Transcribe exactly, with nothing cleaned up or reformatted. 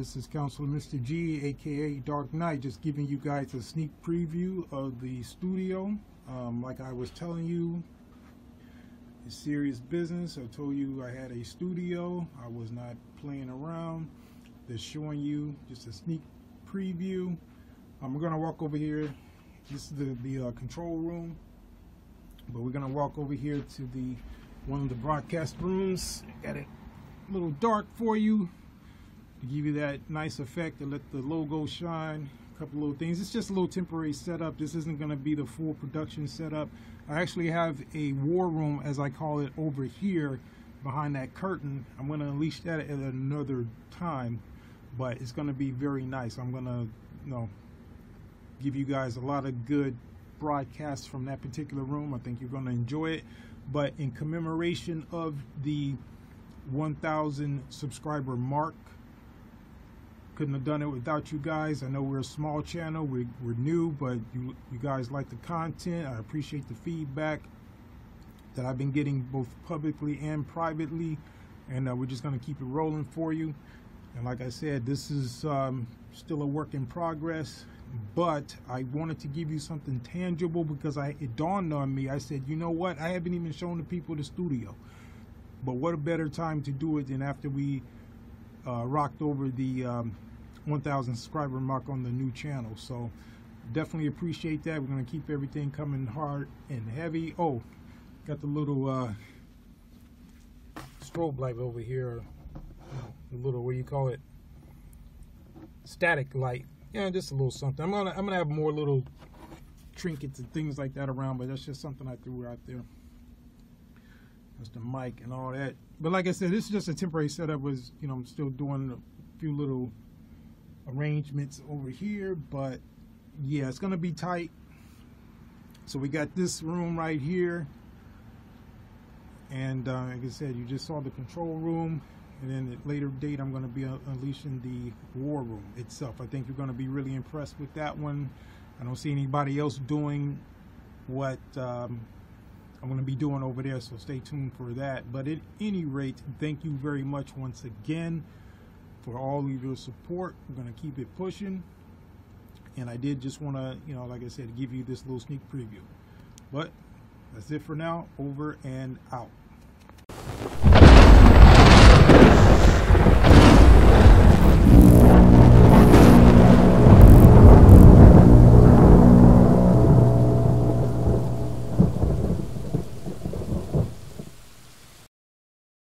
This is Counselor Mister G, aka Dark Knight, just giving you guys a sneak preview of the studio. Um, like I was telling you, it's serious business. I told you I had a studio. I was not playing around. Just showing you just a sneak preview. I'm um, gonna walk over here. This is the, the uh, control room, but we're gonna walk over here to the one of the broadcast rooms. Got it a little dark for you, to give you that nice effect, to let the logo shine. A couple little things. It's just a little temporary setup. This isn't going to be the full production setup. I actually have a war room, as I call it, over here behind that curtain. I'm going to unleash that at another time, but it's going to be very nice. I'm going to, you know, give you guys a lot of good broadcasts from that particular room. I think you're going to enjoy it. But in commemoration of the one thousand subscriber mark, couldn't have done it without you guys. I know we're a small channel, we, we're new, but you, you guys like the content. I appreciate the feedback that I've been getting both publicly and privately, and uh, we're just going to keep it rolling for you. And like I said, this is um, still a work in progress, but I wanted to give you something tangible because I, it dawned on me. I said, you know what, I haven't even shown the people the studio, but what a better time to do it than after we uh, rocked over the um, one thousand subscriber mark on the new channel. So definitely appreciate that. We're going to keep everything coming hard and heavy. Oh, got the little uh, strobe light over here, the little, what do you call it, static light. Yeah, just a little something. I'm gonna I'm gonna have more little trinkets and things like that around, but that's just something I threw out there. That's the mic and all that. But like I said, this is just a temporary setup. Was, you know, I'm still doing a few little arrangements over here, but yeah, it's gonna be tight. So we got this room right here, and uh, like I said, you just saw the control room, and then at later date I'm gonna be unleashing the war room itself. I think you're gonna be really impressed with that one. I don't see anybody else doing what um, I'm going to be doing over there, so stay tuned for that. But at any rate, thank you very much once again for all of your support. We're going to keep it pushing, and I did just want to, you know, like I said, give you this little sneak preview. But that's it for now. Over and out.